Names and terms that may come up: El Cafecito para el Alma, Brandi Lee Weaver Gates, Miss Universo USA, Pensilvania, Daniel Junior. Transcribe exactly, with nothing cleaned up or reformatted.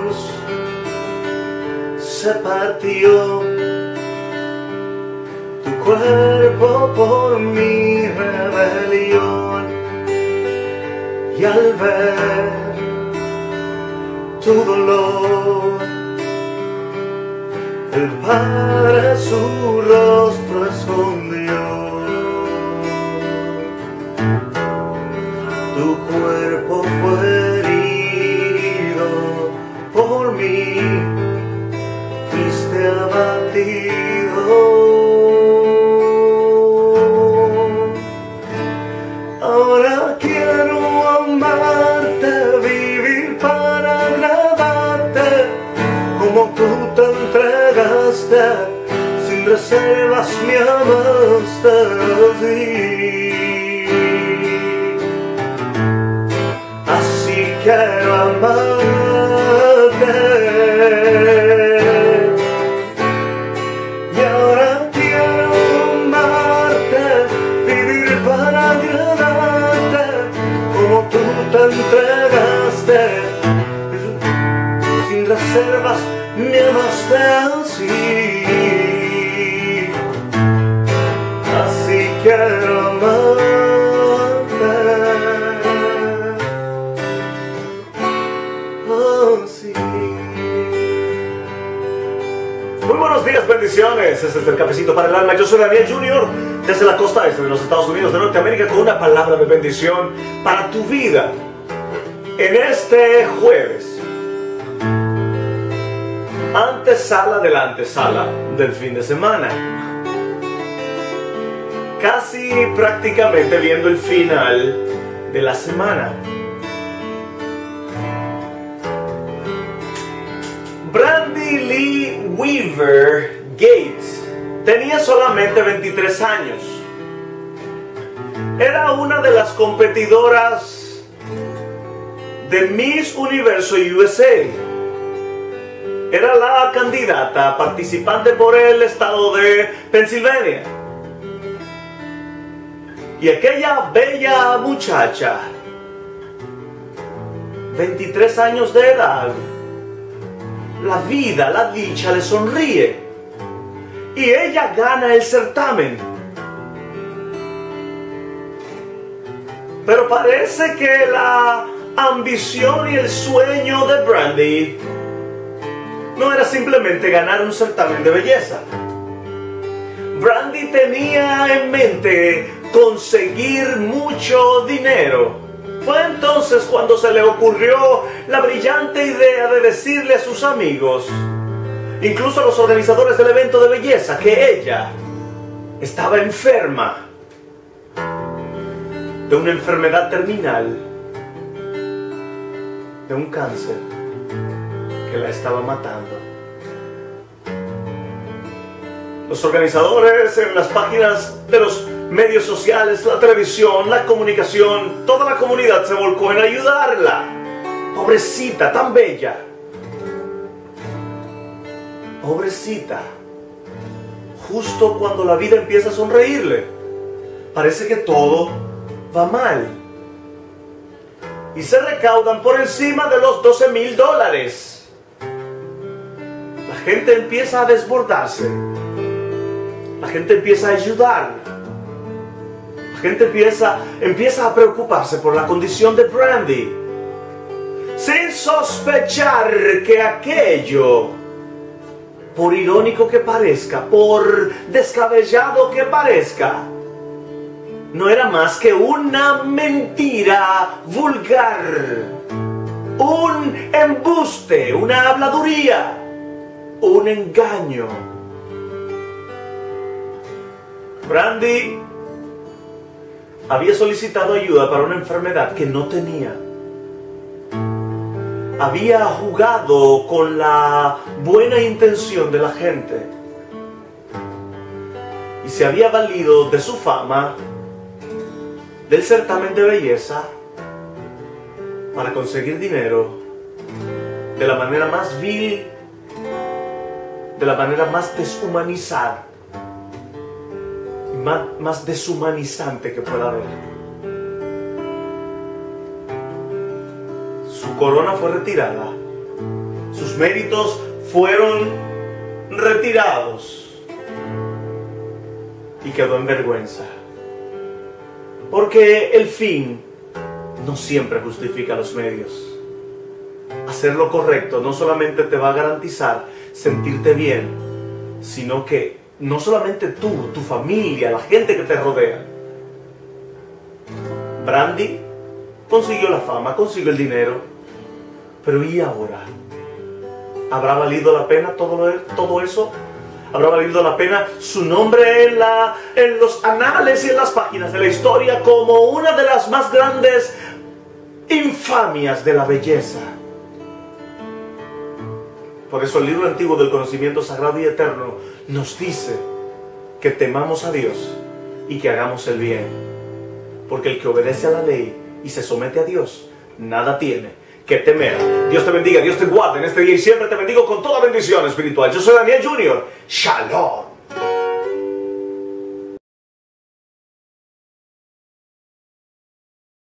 cruz se partió, tu cuerpo por mi rebelión, y al ver tu dolor, el Padre su rostro escondió. Tu cuerpo fue herido por mí, fuiste abatido. Ahora quiero amarte, vivir para agradarte, como tú te entregaste, sin reservas me amaste así. Quiero amarte, y ahora quiero amarte, vivir para agradarte, como tú te entregaste, sin reservas me amaste así, así quiero amarte. Bendiciones, este es el Cafecito para el Alma. Yo soy Daniel Junior, desde la costa este de los Estados Unidos de Norteamérica, con una palabra de bendición para tu vida en este jueves. Antesala de la antesala del fin de semana, casi prácticamente viendo el final de la semana. Brandi Lee Weaver Gates tenía solamente veintitrés años. Era una de las competidoras de Miss Universo U S A. Era la candidata participante por el estado de Pensilvania. Y aquella bella muchacha, veintitrés años de edad, la vida, la dicha le sonríe y ella gana el certamen. Pero parece que la ambición y el sueño de Brandi no era simplemente ganar un certamen de belleza. Brandi tenía en mente conseguir mucho dinero. Fue entonces cuando se le ocurrió la brillante idea de decirle a sus amigos, incluso a los organizadores del evento de belleza, que ella estaba enferma de una enfermedad terminal, de un cáncer que la estaba matando. Los organizadores en las páginas de los medios sociales, la televisión, la comunicación, toda la comunidad se volcó en ayudarla. Pobrecita, tan bella. Pobrecita. Justo cuando la vida empieza a sonreírle, parece que todo va mal. Y se recaudan por encima de los doce mil dólares. La gente empieza a desbordarse. La gente empieza a ayudar. La gente empieza, empieza a preocuparse por la condición de Brandi, sin sospechar que aquello, por irónico que parezca, por descabellado que parezca, no era más que una mentira vulgar, un embuste, una habladuría, un engaño. Brandi había solicitado ayuda para una enfermedad que no tenía. Había jugado con la buena intención de la gente. Y se había valido de su fama, del certamen de belleza, para conseguir dinero de la manera más vil, de la manera más deshumanizada. Más, más deshumanizante que pueda haber. Su corona fue retirada, sus méritos fueron retirados y quedó en vergüenza. Porque el fin no siempre justifica los medios. Hacer lo correcto no solamente te va a garantizar sentirte bien, sino que no solamente tú, tu familia, la gente que te rodea. Brandi consiguió la fama, consiguió el dinero, pero ¿y ahora? ¿Habrá valido la pena todo, todo eso? ¿Habrá valido la pena su nombre en, la, en los anales y en las páginas de la historia como una de las más grandes infamias de la belleza? Por eso el libro antiguo del conocimiento sagrado y eterno nos dice que temamos a Dios y que hagamos el bien. Porque el que obedece a la ley y se somete a Dios, nada tiene que temer. Dios te bendiga, Dios te guarde en este día y siempre te bendigo con toda bendición espiritual. Yo soy Daniel Junior. Shalom.